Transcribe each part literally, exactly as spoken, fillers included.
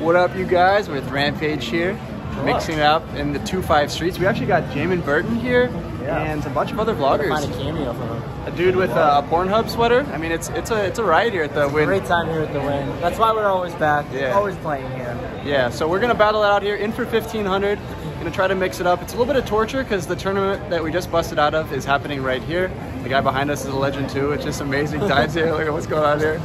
What up, you guys? We're with Rampage here, what? mixing it up in the two five streets. We actually got Jamin Burton here, yeah. and a bunch of other vloggers. Find a cameo from him. A dude with a, a Pornhub sweater. I mean, it's it's a it's a riot here at the Wynn. Great time here at the Wynn. That's why we're always back. Yeah. Always playing here. Yeah. So we're gonna battle it out here, in for fifteen hundred. Gonna try to mix it up. It's a little bit of torture because the tournament that we just busted out of is happening right here. The guy behind us is a legend too. It's just amazing. Dives here. Look at what's going on here.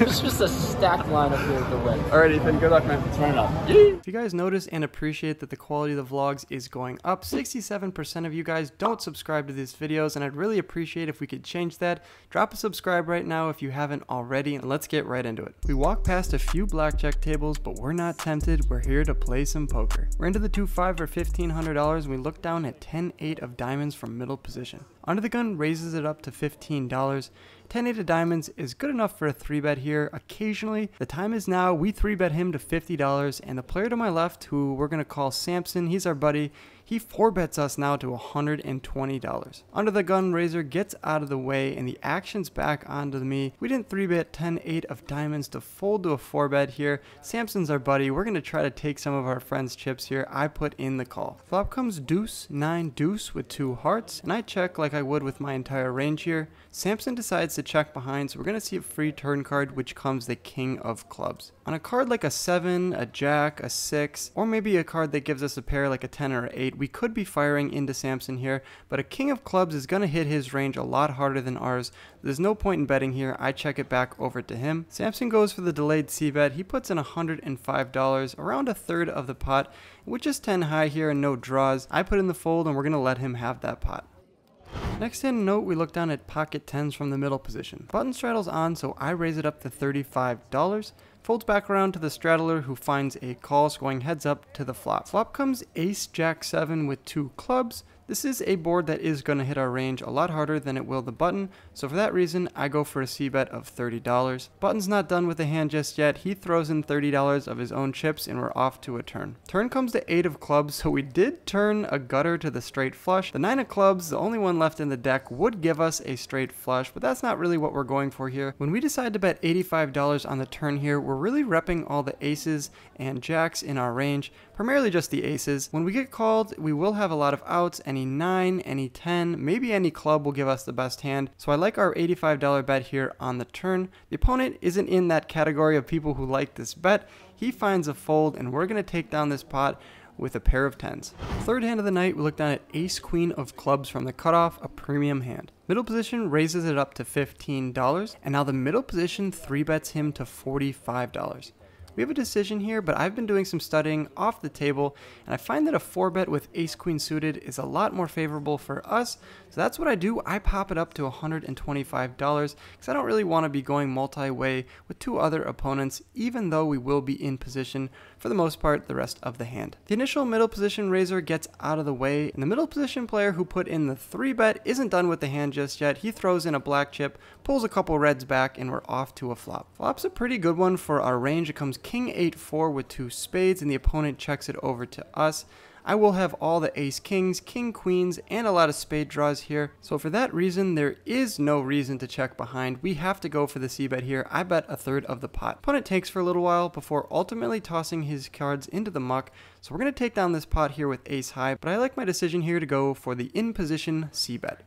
It's just a stacked lineup here at the Wynn. All right, Ethan. Good luck, man. Let's run it up. If you guys notice and appreciate that the quality of the vlogs is going up, sixty-seven percent of you guys don't subscribe to these videos, and I'd really appreciate if we could change that. Drop a subscribe right now if you haven't already, and let's get right into it. We walk past a few blackjack tables, but we're not tempted. We're here to play some poker. We're into the two five for fifteen hundred dollars, and we look down at ten eight of diamonds from middle position. Under the gun raises it up to fifteen dollars. ten eight of diamonds is good enough for a three bet here. Occasionally, the time is now. We three bet him to fifty dollars, and the player to my left, who we're going to call Samson, he's our buddy, he four bets us now to one hundred twenty dollars. Under the gun raiser gets out of the way, and the action's back onto me. We didn't three bet ten eight of diamonds to fold to a four bet here. Samson's our buddy. We're going to try to take some of our friend's chips here. I put in the call. Flop comes deuce, nine, deuce with two hearts, and I check like I would with my entire range here. Samson decides to check behind, so we're going to see a free turn card, which comes the king of clubs. On a card like a seven, a jack, a six, or maybe a card that gives us a pair like a ten or an eight, we could be firing into Samson here, but a king of clubs is going to hit his range a lot harder than ours. There's no point in betting here. I check it back over to him. Samson goes for the delayed c-bet. He puts in one hundred five dollars, around a third of the pot, which is ten high here and no draws. I put in the fold, and we're going to let him have that pot. Next hand note, we look down at pocket tens from the middle position. Button straddles on, so I raise it up to thirty-five dollars. Folds back around to the straddler, who finds a call, so going heads up to the flop. Flop comes ace jack seven with two clubs. This is a board that is going to hit our range a lot harder than it will the button, so for that reason I go for a c-bet of thirty dollars. Button's not done with the hand just yet. He throws in thirty dollars of his own chips, and we're off to a turn. Turn comes the eight of clubs, so we did turn a gutter to the straight flush. The nine of clubs, the only one left in the deck, would give us a straight flush, but that's not really what we're going for here. When we decide to bet eighty-five dollars on the turn here, we're really repping all the aces and jacks in our range, primarily just the aces. When we get called, we will have a lot of outs. Any nine, any ten, maybe any club will give us the best hand, so I like our eighty-five dollar bet here on the turn. The opponent isn't in that category of people who like this bet. He finds a fold, and we're going to take down this pot with a pair of tens. Third hand of the night, we look down at ace queen of clubs from the cutoff, a premium hand. Middle position raises it up to fifteen dollars, and now the middle position three bets him to forty-five dollars. We have a decision here, but I've been doing some studying off the table, and I find that a four bet with ace-queen suited is a lot more favorable for us, so that's what I do. I pop it up to one hundred twenty-five dollars, because I don't really want to be going multi-way with two other opponents, even though we will be in position for the most part the rest of the hand. The initial middle position raiser gets out of the way, and the middle position player who put in the three bet isn't done with the hand just yet. He throws in a black chip, pulls a couple reds back, and we're off to a flop. Flop's a pretty good one for our range. It comes king eight four with two spades, and the opponent checks it over to us. I will have all the ace kings, king queens, and a lot of spade draws here, so for that reason there is no reason to check behind. We have to go for the c-bet here. I bet a third of the pot. Opponent takes for a little while before ultimately tossing his cards into the muck, so we're going to take down this pot here with ace high, but I like my decision here to go for the in position c-bet.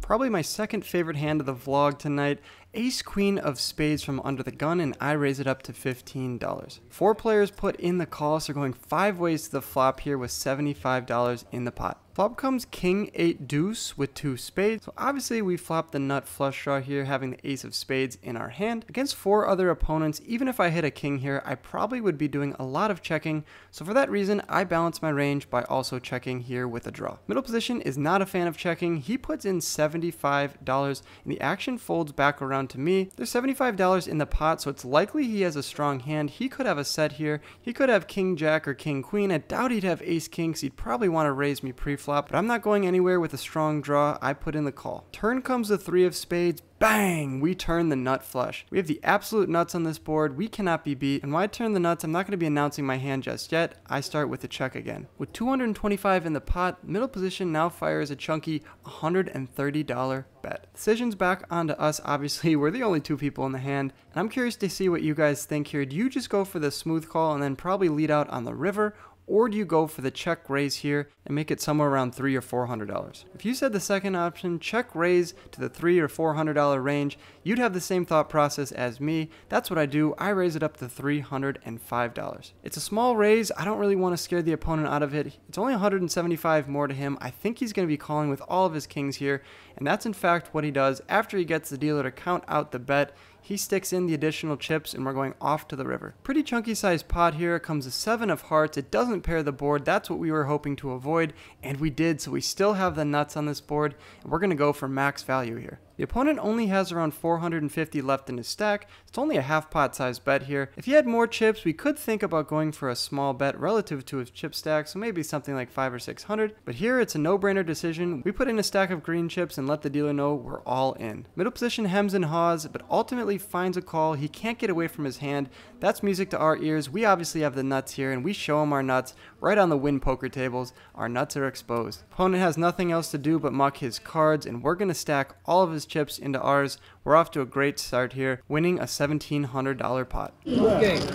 Probably my second favorite hand of the vlog tonight, ace queen of spades from under the gun, and I raise it up to fifteen dollars. Four players put in the call, so going five ways to the flop here with seventy-five dollars in the pot. Flop comes king eight deuce with two spades, so obviously we flop the nut flush draw here, having the ace of spades in our hand. Against four other opponents, even if I hit a king here, I probably would be doing a lot of checking, so for that reason I balance my range by also checking here with a draw. Middle position is not a fan of checking. He puts in seventy-five dollars, and the action folds back around to me. There's seventy-five dollars in the pot, so it's likely he has a strong hand. He could have a set here. He could have king jack or king queen. I doubt he'd have ace king, so he'd probably want to raise me pre-flop, but I'm not going anywhere with a strong draw. I put in the call. Turn comes the three of spades, Bang! We turn the nut flush. We have the absolute nuts on this board. We cannot be beat. And when I turn the nuts, I'm not going to be announcing my hand just yet. I start with a check again. With two hundred twenty-five in the pot, middle position now fires a chunky one hundred thirty dollar bet. Decision's back onto us, obviously. We're the only two people in the hand. And I'm curious to see what you guys think here. Do you just go for the smooth call and then probably lead out on the river? Or do you go for the check raise here and make it somewhere around three or four hundred dollars? If you said the second option, check raise to the three or four hundred dollar range, you'd have the same thought process as me. That's what I do. I raise it up to three hundred and five dollars. It's a small raise. I don't really want to scare the opponent out of it. It's only one hundred seventy-five more to him. I think he's going to be calling with all of his kings here, and that's in fact what he does. After he gets the dealer to count out the bet, he sticks in the additional chips, and we're going off to the river. Pretty chunky sized pot here. Comes a seven of hearts. It doesn't pair the board. That's what we were hoping to avoid, and we did, so we still have the nuts on this board, and we're going to go for max value here. The opponent only has around four hundred fifty left in his stack. It's only a half pot size bet here. If he had more chips, we could think about going for a small bet relative to his chip stack, so maybe something like five or six hundred. But here it's a no-brainer decision. We put in a stack of green chips and let the dealer know we're all in. Middle position hems and haws, but ultimately finds a call. He can't get away from his hand. That's music to our ears. We obviously have the nuts here, and we show him our nuts right on the Wynn poker tables. Our nuts are exposed. Opponent has nothing else to do but muck his cards, and we're going to stack all of his chips into ours. We're off to a great start here, winning a seventeen hundred dollar pot. Okay. Is it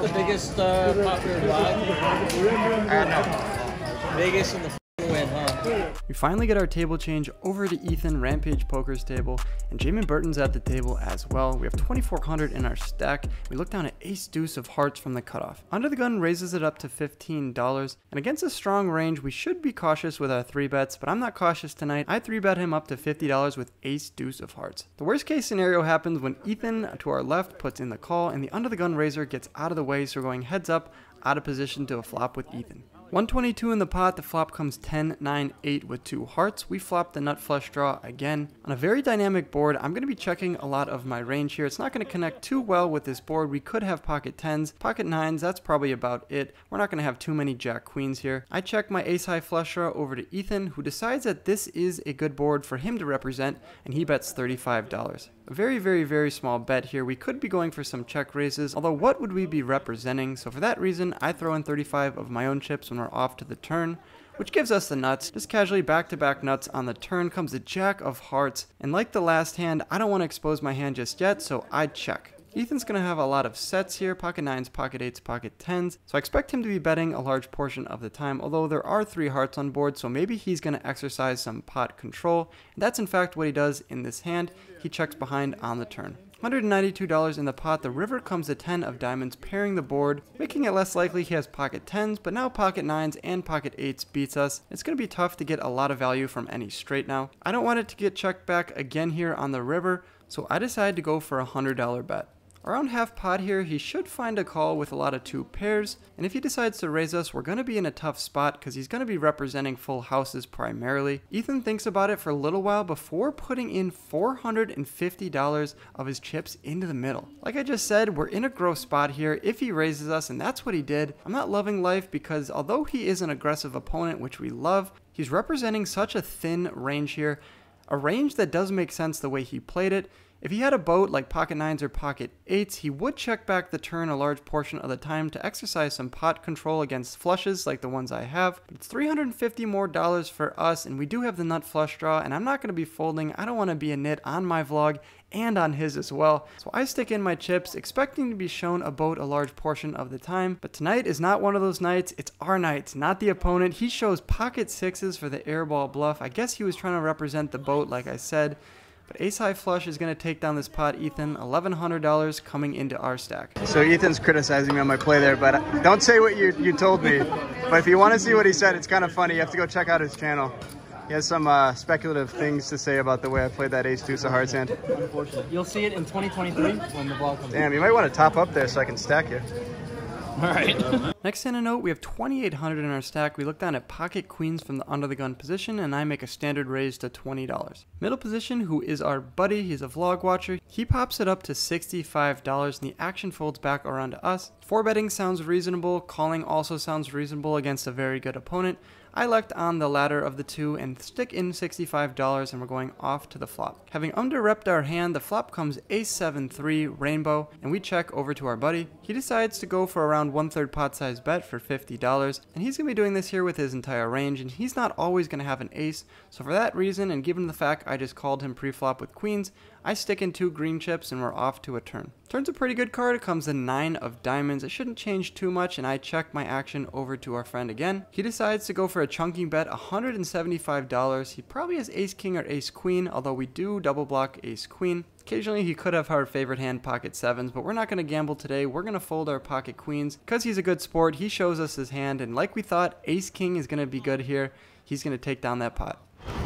the biggest uh, pot we've got? Biggest in the win, huh? We finally get our table change over to Ethan, Rampage Poker's table, and Jamin Burton's at the table as well. We have twenty-four hundred in our stack. We look down at ace deuce of hearts from the cutoff. Under the gun raises it up to fifteen dollars, and against a strong range, we should be cautious with our three bets, but I'm not cautious tonight. I three bet him up to fifty dollars with ace deuce of hearts. The worst case scenario happens when Ethan to our left puts in the call, and the under the gun raiser gets out of the way, so we're going heads up, out of position to a flop with Ethan. one twenty-two in the pot, the flop comes ten, nine, eight with two hearts. We flop the nut flush draw again. On a very dynamic board, I'm going to be checking a lot of my range here. It's not going to connect too well with this board. We could have pocket tens, pocket nines, that's probably about it. We're not going to have too many jack queens here. I check my ace high flush draw over to Ethan, who decides that this is a good board for him to represent, and he bets thirty-five dollars. A very, very, very small bet here. We could be going for some check raises, although what would we be representing? So for that reason, I throw in thirty-five of my own chips when we're off to the turn, which gives us the nuts. Just casually back-to-back nuts on the turn comes the jack of hearts. And like the last hand, I don't want to expose my hand just yet, so I check. Ethan's going to have a lot of sets here, pocket nines, pocket eights, pocket tens, so I expect him to be betting a large portion of the time, although there are three hearts on board, so maybe he's going to exercise some pot control, and that's in fact what he does in this hand. He checks behind on the turn. one hundred ninety-two dollars in the pot, the river comes a ten of diamonds pairing the board, making it less likely he has pocket tens, but now pocket nines and pocket eights beats us. It's going to be tough to get a lot of value from any straight now. I don't want it to get checked back again here on the river, so I decide to go for a one hundred dollar bet. Around half pot here, he should find a call with a lot of two pairs, and if he decides to raise us, we're going to be in a tough spot because he's going to be representing full houses primarily. Ethan thinks about it for a little while before putting in four hundred fifty dollars of his chips into the middle. Like I just said, we're in a gross spot here if he raises us, and that's what he did. I'm not loving life because although he is an aggressive opponent, which we love, he's representing such a thin range here, a range that does make sense the way he played it. If he had a boat like pocket nines or pocket eights, he would check back the turn a large portion of the time to exercise some pot control against flushes like the ones I have. But it's three hundred fifty more dollars for us, and we do have the nut flush draw, and I'm not going to be folding. I don't want to be a nit on my vlog and on his as well. So I stick in my chips, expecting to be shown a boat a large portion of the time. But tonight is not one of those nights. It's our night, not the opponent. He shows pocket sixes for the airball bluff. I guess he was trying to represent the boat, like I said. But ace high flush is going to take down this pot, Ethan. eleven hundred dollars coming into our stack. So Ethan's criticizing me on my play there, but don't say what you, you told me. But if you want to see what he said, it's kind of funny. You have to go check out his channel. He has some uh, speculative things to say about the way I played that ace deuce of hearts hand. You'll see it in twenty twenty-three when the ball comes. Damn, you might want to top up there so I can stack you. All right. Next in a note, we have twenty-eight hundred in our stack. We look down at pocket queens from the under the gun position, and I make a standard raise to twenty dollars. Middle position, who is our buddy, he's a vlog watcher, he pops it up to sixty-five dollars, and the action folds back around to us. Four betting sounds reasonable, calling also sounds reasonable against a very good opponent. I left on the latter of the two and stick in sixty-five dollars, and we're going off to the flop. Having under-repped our hand, the flop comes ace seven three, rainbow, and we check over to our buddy. He decides to go for around one-third pot size bet for fifty dollars, and he's going to be doing this here with his entire range, and he's not always going to have an ace, so for that reason, and given the fact I just called him pre-flop with queens, I stick in two green chips and we're off to a turn. Turn's a pretty good card. It comes the nine of diamonds. It shouldn't change too much, and I check my action over to our friend again. He decides to go for a chunking bet, one hundred seventy-five dollars. He probably has ace king or ace queen, although we do double block ace queen. Occasionally he could have our favorite hand, pocket sevens, but we're not going to gamble today. We're going to fold our pocket queens. Because he's a good sport, he shows us his hand, and like we thought, ace king is going to be good here. He's going to take down that pot.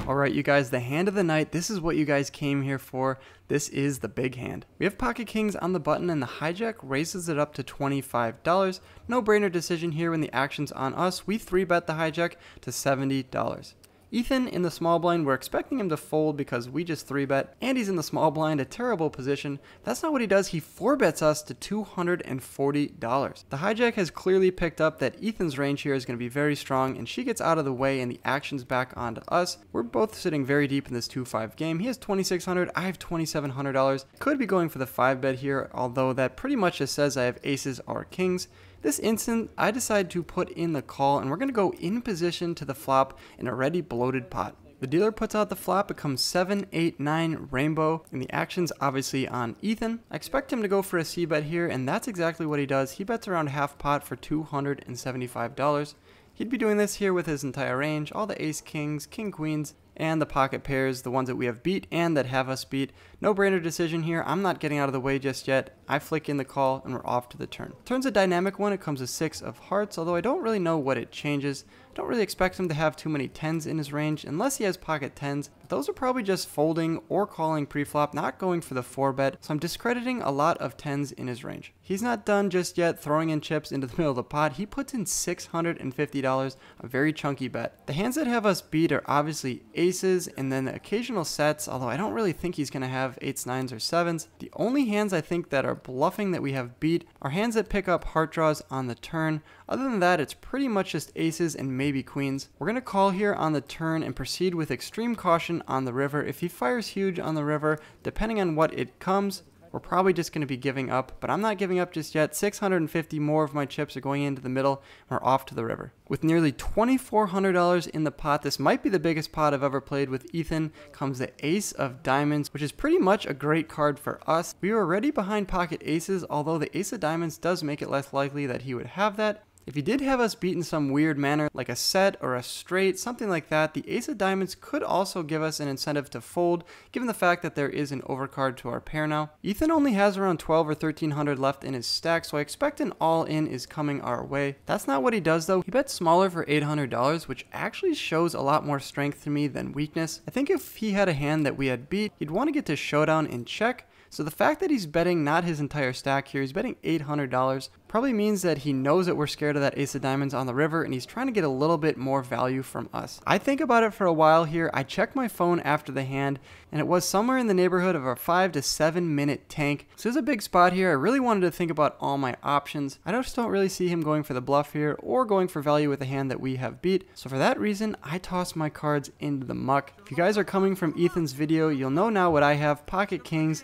Alright you guys, the hand of the night, this is what you guys came here for. This is the big hand. We have pocket kings on the button, and the hijack raises it up to twenty-five dollars. No brainer decision here when the action's on us. We three bet the hijack to seventy dollars. Ethan in the small blind, we're expecting him to fold because we just three bet, and he's in the small blind, a terrible position. That's not what he does. He four bets us to two hundred forty dollars. The hijack has clearly picked up that Ethan's range here is going to be very strong, and she gets out of the way, and the action's back onto us. We're both sitting very deep in this two five game. He has twenty-six hundred dollars, I have twenty-seven hundred dollars. Could be going for the five bet here, although that pretty much just says I have aces or kings. This instant, I decide to put in the call, and we're going to go in position to the flop in a ready bloated pot. The dealer puts out the flop, it comes seven eight nine rainbow, and the action's obviously on Ethan. I expect him to go for a c-bet here, and that's exactly what he does. He bets around half pot for two hundred seventy-five dollars. He'd be doing this here with his entire range, all the ace kings, king queens, and the pocket pairs, the ones that we have beat and that have us beat. No brainer decision here. I'm not getting out of the way just yet. I flick in the call and we're off to the turn. Turn's a dynamic one. It comes a six of hearts, although I don't really know what it changes. I don't really expect him to have too many tens in his range unless he has pocket tens. But those are probably just folding or calling preflop, not going for the four bet. So I'm discrediting a lot of tens in his range. He's not done just yet throwing in chips into the middle of the pot. He puts in six hundred fifty dollars, a very chunky bet. The hands that have us beat are obviously aces and then the occasional sets, although I don't really think he's going to have eights, nines, or sevens. The only hands I think that are bluffing that we have beat are hands that pick up heart draws on the turn. Other than that, it's pretty much just aces and maybe queens. We're going to call here on the turn and proceed with extreme caution on the river. If he fires huge on the river, depending on what it comes, we're probably just going to be giving up, but I'm not giving up just yet. six hundred fifty more of my chips are going into the middle, and we're off to the river. With nearly twenty-four hundred dollars in the pot, this might be the biggest pot I've ever played with Ethan, comes the ace of diamonds, which is pretty much a great card for us. We were already behind pocket aces, although the ace of diamonds does make it less likely that he would have that. If he did have us beat in some weird manner, like a set or a straight, something like that, the ace of diamonds could also give us an incentive to fold, given the fact that there is an overcard to our pair now. Ethan only has around twelve or thirteen hundred left in his stack, so I expect an all-in is coming our way. That's not what he does though. He bets smaller for eight hundred dollars, which actually shows a lot more strength to me than weakness. I think if he had a hand that we had beat, he'd want to get to showdown in check. So the fact that he's betting not his entire stack here, he's betting eight hundred dollars, probably means that he knows that we're scared of that ace of diamonds on the river, and he's trying to get a little bit more value from us. I think about it for a while here. I checked my phone after the hand, and it was somewhere in the neighborhood of a five to seven minute tank. So there's a big spot here. I really wanted to think about all my options. I just don't really see him going for the bluff here or going for value with a hand that we have beat. So for that reason, I toss my cards into the muck. If you guys are coming from Ethan's video, you'll know now what I have, pocket kings.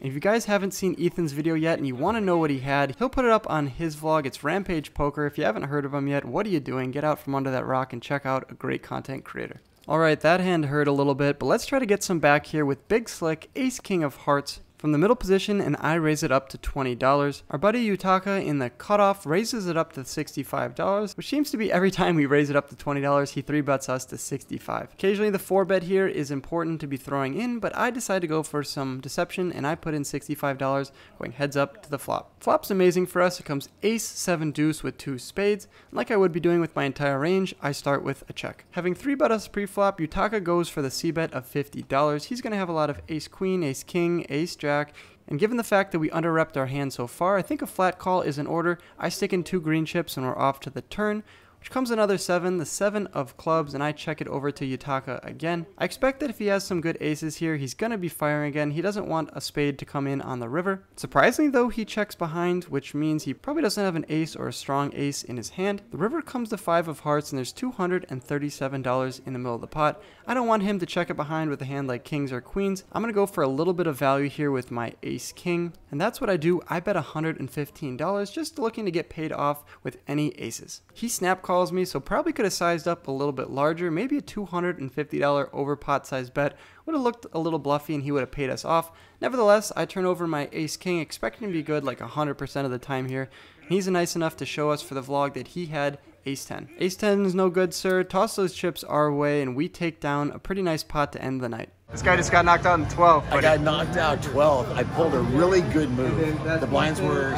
And if you guys haven't seen Ethan's video yet and you want to know what he had, he'll put it up on his vlog. It's Rampage Poker. If you haven't heard of him yet, what are you doing? Get out from under that rock and check out a great content creator. Alright, that hand hurt a little bit, but let's try to get some back here with Big Slick, ace king of hearts, from the middle position, and I raise it up to twenty dollars. Our buddy Yutaka in the cutoff raises it up to sixty-five dollars, which seems to be every time we raise it up to twenty dollars, he three bets us to sixty-five dollars. Occasionally the four bet here is important to be throwing in, but I decide to go for some deception, and I put in sixty-five dollars, going heads up to the flop. Flop's amazing for us. It comes ace, seven deuce with two spades. Like I would be doing with my entire range, I start with a check. Having three bet us pre-flop, Yutaka goes for the c-bet of fifty dollars. He's going to have a lot of ace queen, ace king, ace jack, jack. And given the fact that we under-repped our hand so far, I think a flat call is in order. I stick in two green chips and we're off to the turn, which comes another seven, the seven of clubs, and I check it over to Yutaka again. I expect that if he has some good aces here, he's going to be firing again. He doesn't want a spade to come in on the river. Surprisingly though, he checks behind, which means he probably doesn't have an ace or a strong ace in his hand. The river comes the five of hearts, and there's two hundred thirty-seven dollars in the middle of the pot. I don't want him to check it behind with a hand like kings or queens. I'm going to go for a little bit of value here with my ace king, and that's what I do. I bet one hundred fifteen dollars, just looking to get paid off with any aces. He snap calls me, so probably could have sized up a little bit larger. Maybe a two hundred fifty dollar over pot size bet would have looked a little bluffy and he would have paid us off. Nevertheless, I turn over my ace king, expecting him to be good like one hundred percent of the time here. And he's nice enough to show us for the vlog that he had ace ten. ace ten is no good, sir. Toss those chips our way and we take down a pretty nice pot to end the night. This guy just got knocked out in twelve. Buddy. I got knocked out twelve. I pulled a really good move. The blinds were,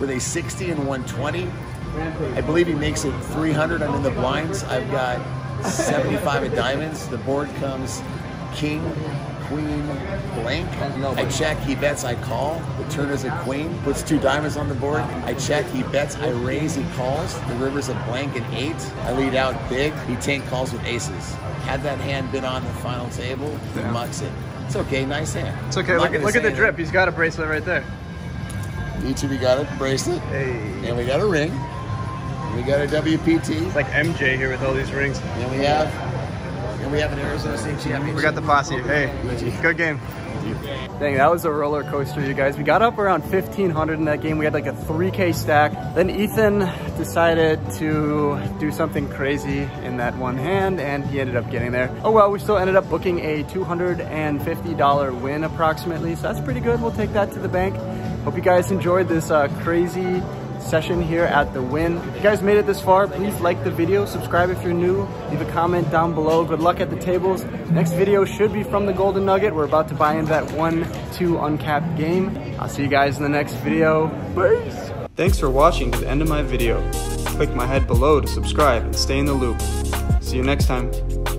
were they sixty and one twenty? I believe he makes it three hundred. I'm in the blinds. I've got seventy-five of diamonds. The board comes king, queen, blank. I check, he bets, I call. The turn is a queen, puts two diamonds on the board. I check, he bets, I raise, he calls. The river's a blank and eight. I lead out big. He tank calls with aces. Had that hand been on the final table, he mucks it. It's okay, nice hand. It's okay, look, look at the drip. He's got a bracelet right there. Each of you got a bracelet, hey. And we got a ring. We got a W P T. It's like M J here with all these rings. And we have, and we have an Arizona State Championship. We got the posse. Hey, good game. Dang, that was a roller coaster, you guys. We got up around fifteen hundred in that game. We had like a three K stack. Then Ethan decided to do something crazy in that one hand, and he ended up getting there. Oh well, we still ended up booking a two hundred fifty dollar win approximately. So that's pretty good. We'll take that to the bank. Hope you guys enjoyed this uh, crazy session here at the Wynn. If you guys made it this far, please like the video, subscribe if you're new, leave a comment down below. Good luck at the tables. Next video should be from the Golden Nugget. We're about to buy in that one two uncapped game. I'll see you guys in the next video. Peace! Thanks for watching to the end of my video. Click my head below to subscribe and stay in the loop. See you next time.